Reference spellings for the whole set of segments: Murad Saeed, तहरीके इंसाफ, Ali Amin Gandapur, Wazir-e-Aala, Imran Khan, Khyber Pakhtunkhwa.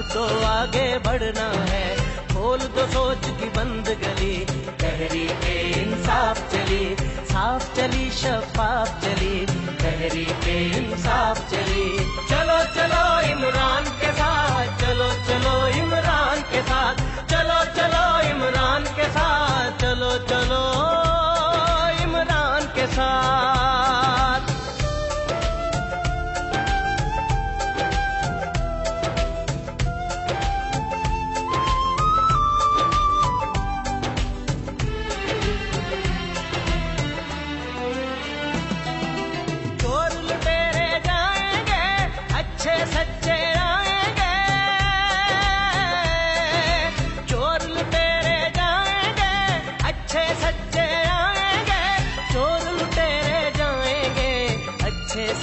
अब तो आगे बढ़ना है, खोल दो सोच की बंद गली, तहरीके इंसाफ चली, साफ चली शफाफ चली, तहरीके इंसाफ चली। चलो चलो इमरान के साथ, चलो चलो इमरान के साथ, चलो चलो इमरान के साथ, चलो चलो इमरान के साथ।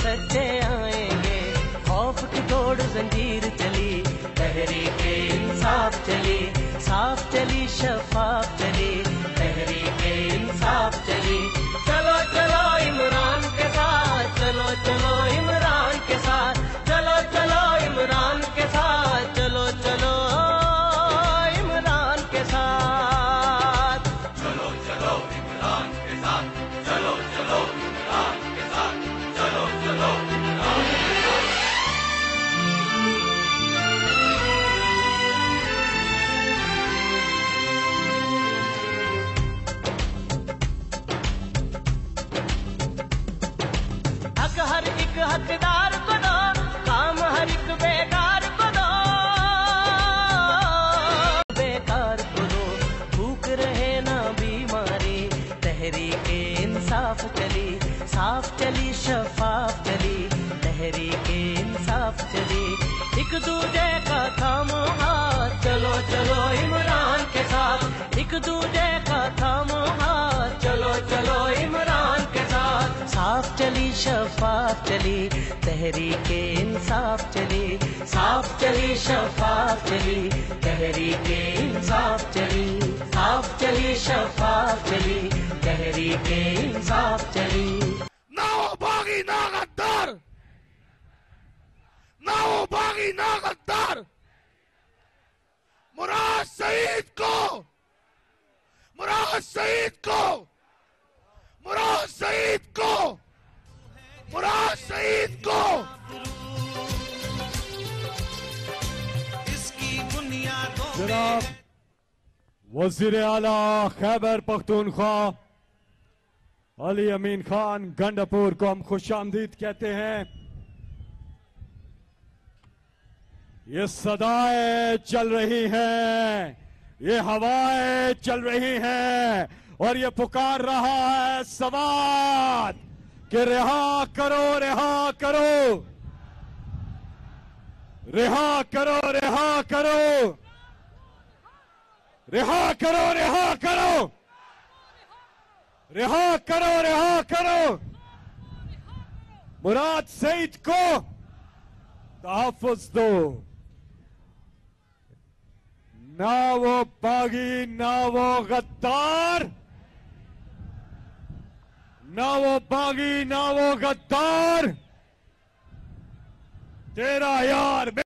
सच्चे आएंगे, खौफ की दौड़ जंजीर चली, तहरीके इंसाफ चली, साफ चली शफाफ चली, तहरीके इंसाफ चली। चलो चलो इमरान के साथ, चलो चलो इमरान के साथ, चलो चलो इमरान के साथ, चलो चलो इमरान के साथ, चलो चलो इमरान के साथ, चलो चलो इमरान के साथ, चलो चलो इमरान के साथ। हक हर एक हकदार को दो, काम हर एक बेकार को दो, बेकार को दो, भूख रहे ना बीमारी, तहरीके इंसाफ चली, साफ चली शफाफ चली, तहरीके इंसाफ चली। एक दूजे का थामो हाथ, चलो चलो इमरान के साथ, एक दूजे का थामो हाथ, चलो चलो इमरान के साथ। साफ चली शफाफ चली, तहरीके इंसाफ चली, साफ चली शफाफ चली, तहरीके इंसाफ चली, साफ चली शफाफ चली, तहरीके इंसाफ चली। ना गद्दार, ना वो बागी, ना गद्दार। मुराद सईद को इसकी बुनियादों में जनाब वज़ीर-ए-आला खैबर पख्तूनख्वा अली अमीन खान गंडापुर को हम खुशामदीद कहते हैं। ये सदाएं चल रही हैं, ये हवाएं चल रही हैं और ये पुकार रहा है सवाद कि रिहा करो, रिहा करो, रिहा करो, रिहा करो, रिहा करो, रिहा करो, रिहा करो, रिहा करो। मुराद सईद को तहफ़्फ़ुज़ दो, ना वो बागी, ना वो गद्दार, ना वो बागी, ना वो गद्दार, तेरा यार।